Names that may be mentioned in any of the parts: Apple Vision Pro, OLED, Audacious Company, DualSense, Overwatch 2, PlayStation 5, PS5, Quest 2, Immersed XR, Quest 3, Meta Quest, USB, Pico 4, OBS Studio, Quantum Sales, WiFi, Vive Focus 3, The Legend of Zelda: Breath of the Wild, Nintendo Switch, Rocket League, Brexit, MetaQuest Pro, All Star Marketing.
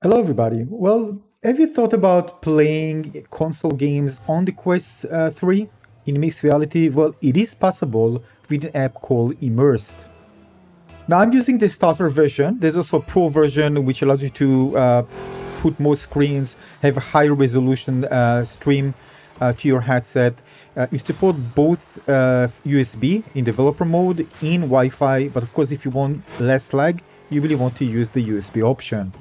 Hello everybody. Well, have you thought about playing console games on the Quest 3 in mixed reality? Well, it is possible with an app called Immersed. Now I'm using the starter version. There's also a pro version which allows you to put more screens, have a higher resolution stream to your headset. You support both USB in developer mode, in Wi-Fi, but of course if you want less lag, you really want to use the USB option.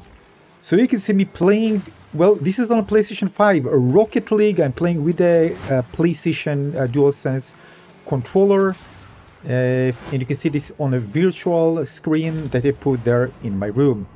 So you can see me playing, well, this is on a PlayStation 5, a Rocket League. I'm playing with a PlayStation DualSense controller. And you can see this on a virtual screen that I put there in my room.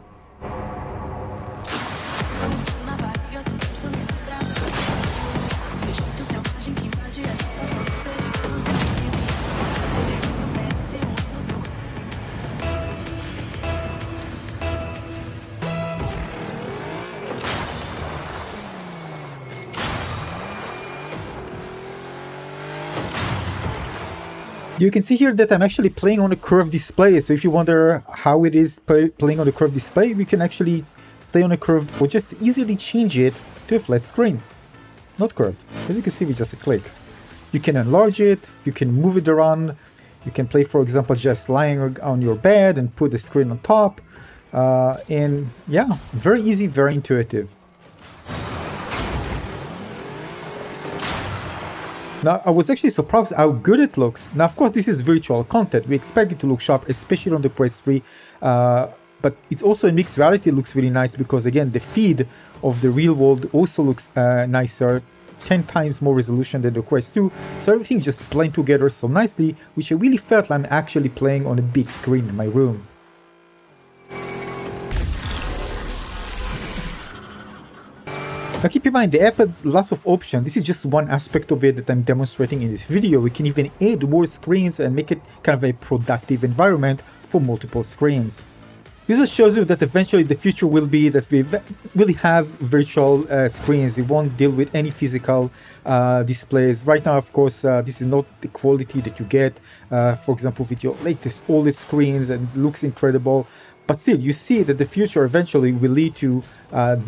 You can see here that I'm actually playing on a curved display. So if you wonder how it is playing on a curved display, we can actually play on a curved or just easily change it to a flat screen. Not curved. As you can see with just a click. You can enlarge it, you can move it around. You can play, for example, just lying on your bed and put the screen on top. And yeah, very easy, very intuitive. Now, I was actually surprised how good it looks. Now, of course, this is virtual content. We expect it to look sharp, especially on the Quest 3. But it's also in mixed reality, it looks really nice because, again, the feed of the real world also looks nicer, 10 times more resolution than the Quest 2. So everything just blends together so nicely, which I really felt like I'm actually playing on a big screen in my room. Now keep in mind, the app has lots of options. This is just one aspect of it that I'm demonstrating in this video. We can even add more screens and make it kind of a productive environment for multiple screens. This just shows you that eventually the future will be that we really have virtual screens. It won't deal with any physical displays. Right now, of course, this is not the quality that you get, for example, with your latest OLED screens, and it looks incredible. But still, you see that the future eventually will lead to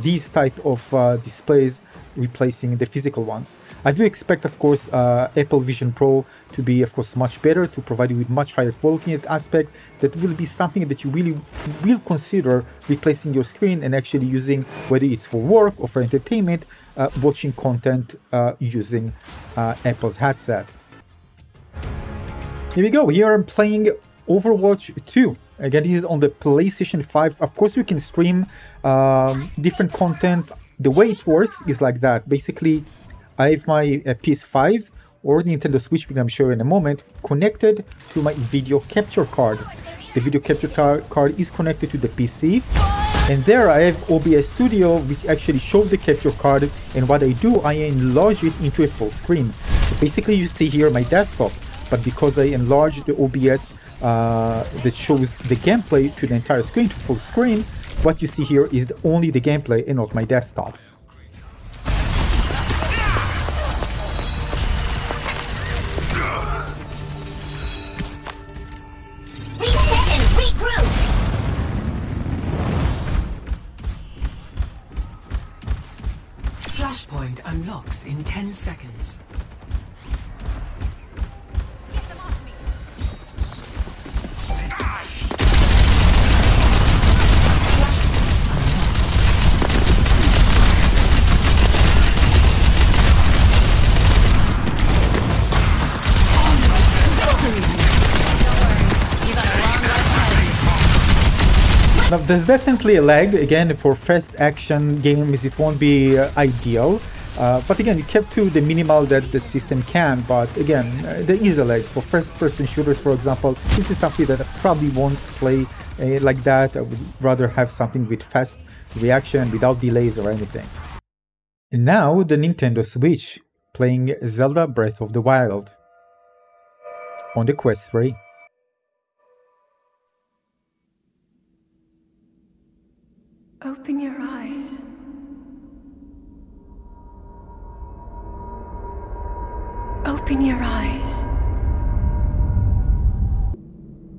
these type of displays replacing the physical ones. I do expect, of course, Apple Vision Pro to be, of course, much better, to provide you with much higher quality in that aspect. That will be something that you really will consider replacing your screen and actually using, whether it's for work or for entertainment, watching content using Apple's headset. Here we go. Here I'm playing Overwatch 2. Again, this is on the PlayStation 5. Of course, you can stream different content. The way it works is like that. Basically, I have my PS5 or Nintendo Switch, which I'm showing in a moment, connected to my video capture card. The video capture card is connected to the PC. And there I have OBS Studio, which actually shows the capture card. And what I do, I enlarge it into a full screen. So basically, you see here my desktop. But because I enlarge the OBS that shows the gameplay to the entire screen, to full screen, what you see here is only the gameplay and not my desktop. Flashpoint unlocks in 10 seconds. Now, there's definitely a lag. Again, for fast action games, it won't be ideal. But again, it kept to the minimal that the system can. But again, there is a lag. For first-person shooters, for example, this is something that I probably won't play like that. I would rather have something with fast reaction, without delays or anything. And now, the Nintendo Switch, playing Zelda: Breath of the Wild. on the Quest 3. Open your eyes. Open your eyes.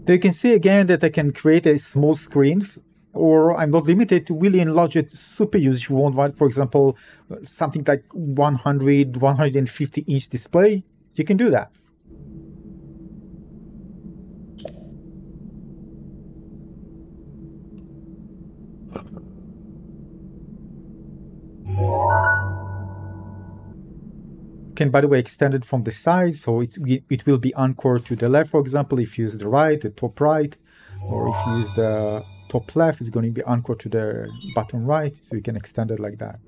They can see again that I can create a small screen, or I'm not limited to really enlarge it super huge if you want, for example, something like 100, 150 inch display. You can do that. Can, by the way, extend it from the side, so it will be anchored to the left, for example, if you use the right, the top right, or if you use the top left, it's going to be anchored to the bottom right, so you can extend it like that.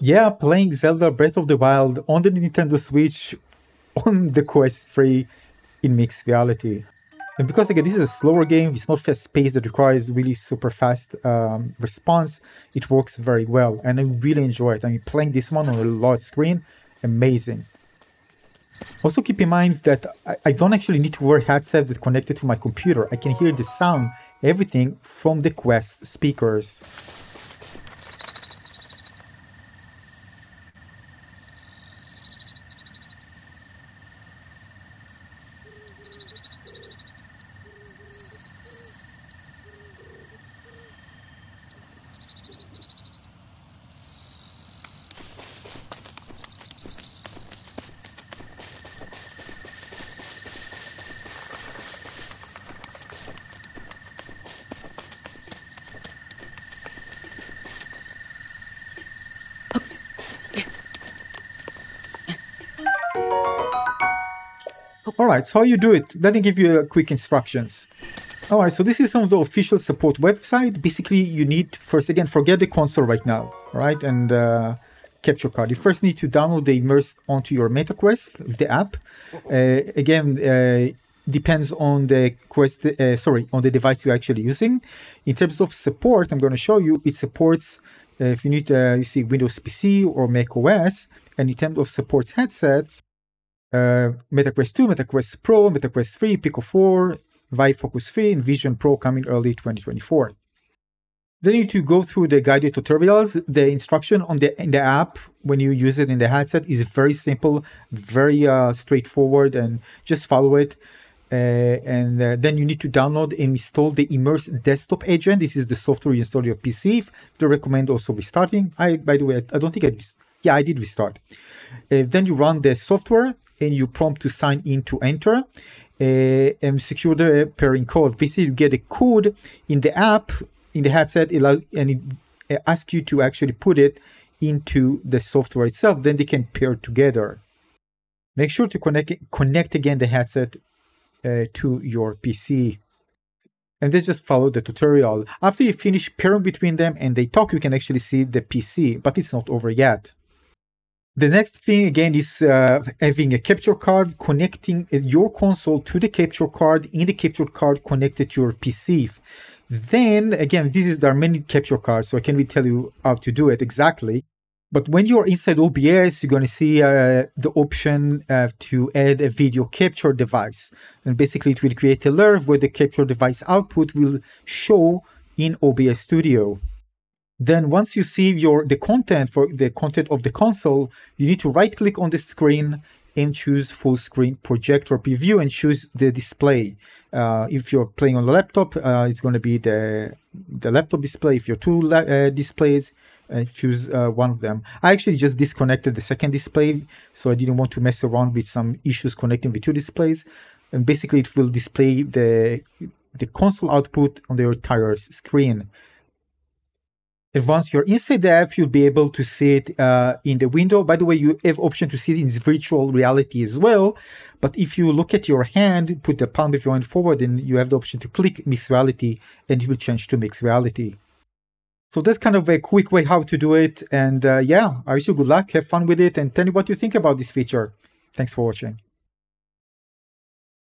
Yeah, playing Zelda Breath of the Wild on the Nintendo Switch, on the Quest 3 in mixed reality. And because again, this is a slower game, it's not fast-paced, it requires really super fast response, it works very well, and I really enjoy it. I mean, playing this one on a large screen, amazing. Also keep in mind that I don't actually need to wear a headset that's connected to my computer. I can hear the sound, everything from the Quest speakers. Alright, so how you do it? Let me give you a quick instructions. Alright, so this is from the official support website. Basically, you need first, again, forget the console right now, right? And capture card. You first need to download the Immersed onto your MetaQuest, the app. Depends on the Quest, on the device you're actually using. In terms of support, I'm going to show you, it supports, if you need, you see, Windows PC or Mac OS. And in terms of supports headsets, MetaQuest 2, MetaQuest Pro, MetaQuest 3, Pico 4, Vive Focus 3, and Vision Pro coming early 2024. Then you need to go through the guided tutorials. The instruction in the app when you use it in the headset is very simple, very straightforward, and just follow it. Then you need to download and install the Immersed Desktop Agent. This is the software you install on your PC. They recommend also restarting. By the way, I don't think I did. Yeah, I did restart. Then you run the software and you prompt to sign in to enter and secure the pairing code. Basically, you get a code in the app, in the headset, it asks you to actually put it into the software itself. Then they can pair together. Make sure to connect again the headset to your PC. And then just follow the tutorial. After you finish pairing between them and they talk, you can actually see the PC, but it's not over yet. The next thing again is having a capture card, connecting your console to the capture card, in the capture card connected to your PC. Then again, there are many capture cards, so I can't really tell you how to do it exactly. But when you're inside OBS, you're going to see the option to add a video capture device. And basically it will create a layer where the capture device output will show in OBS Studio. Then once you see the content of the console, you need to right click on the screen and choose full screen project or preview and choose the display. If you're playing on the laptop, it's going to be the laptop display. If you're two displays, choose one of them. I actually just disconnected the second display, so I didn't want to mess around with some issues connecting the two displays. And basically it will display the console output on the entire screen. And once you're inside the app, you'll be able to see it in the window. By the way, you have option to see it in virtual reality as well. But if you look at your hand, put the palm of your hand forward, and you have the option to click mixed reality, and it will change to mixed reality. So that's kind of a quick way how to do it. And yeah, I wish you good luck. Have fun with it, and tell me what you think about this feature. Thanks for watching.